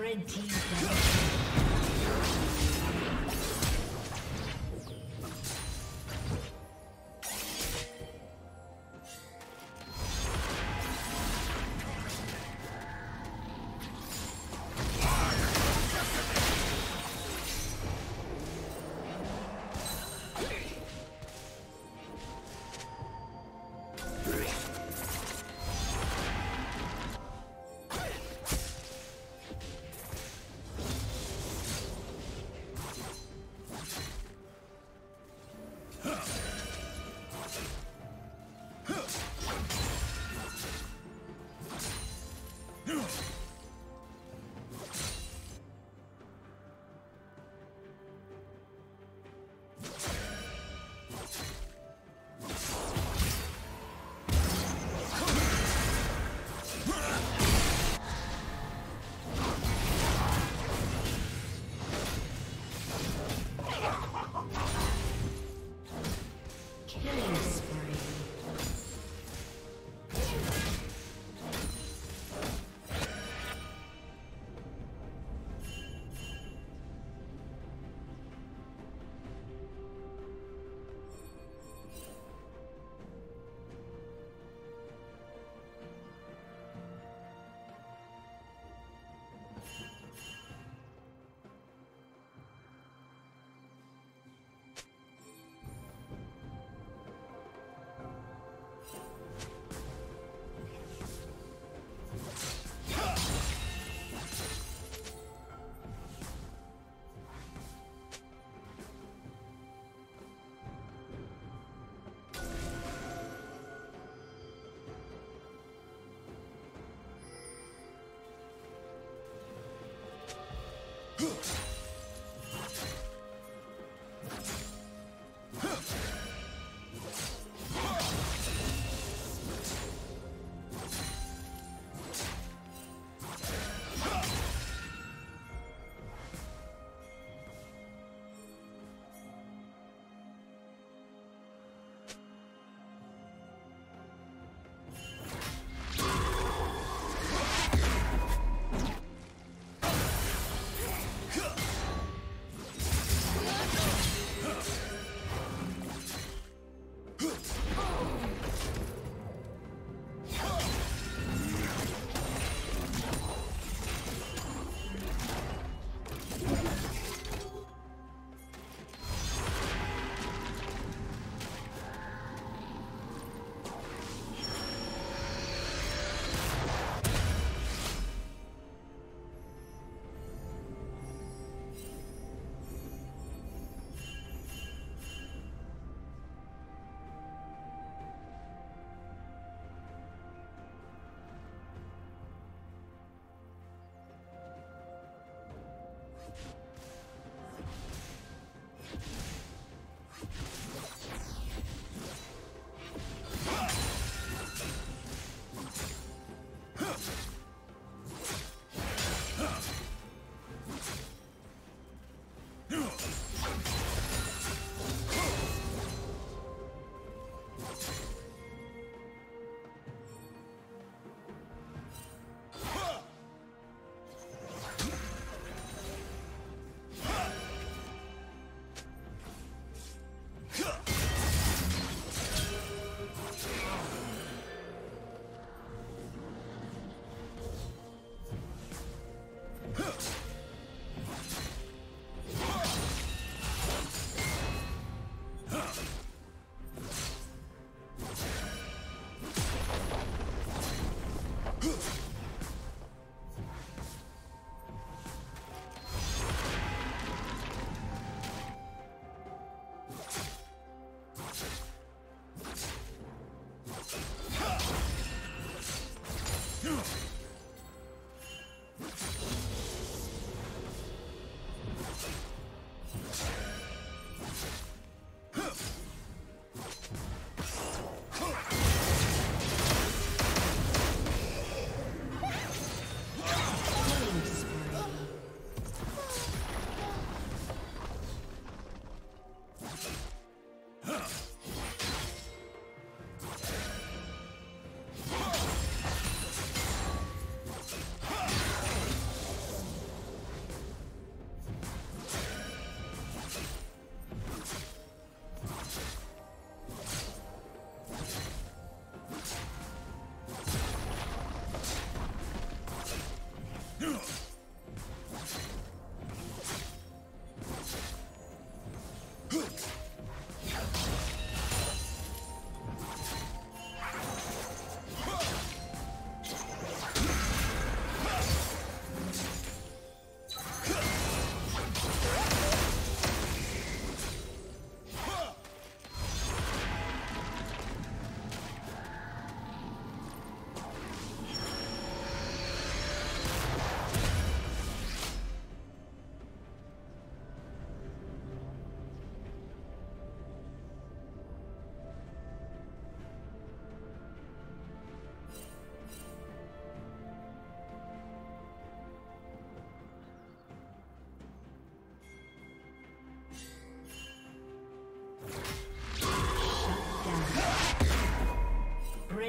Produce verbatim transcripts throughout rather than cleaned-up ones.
Red team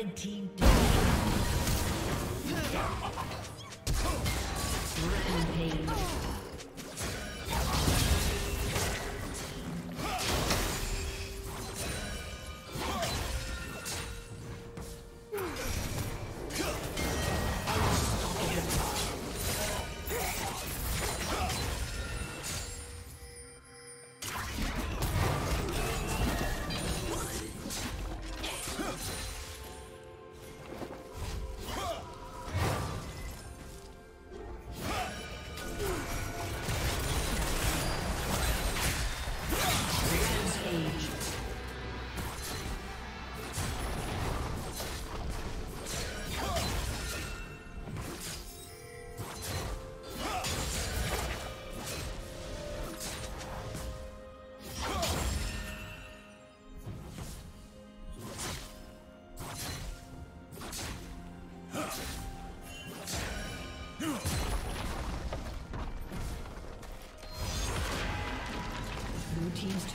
Red team rampage. Team's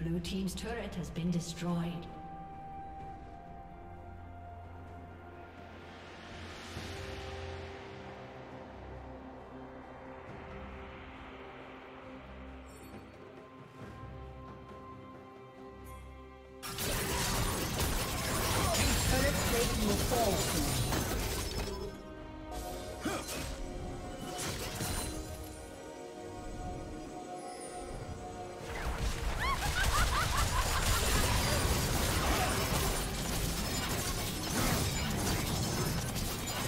Blue team's turret has been destroyed. Blue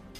team's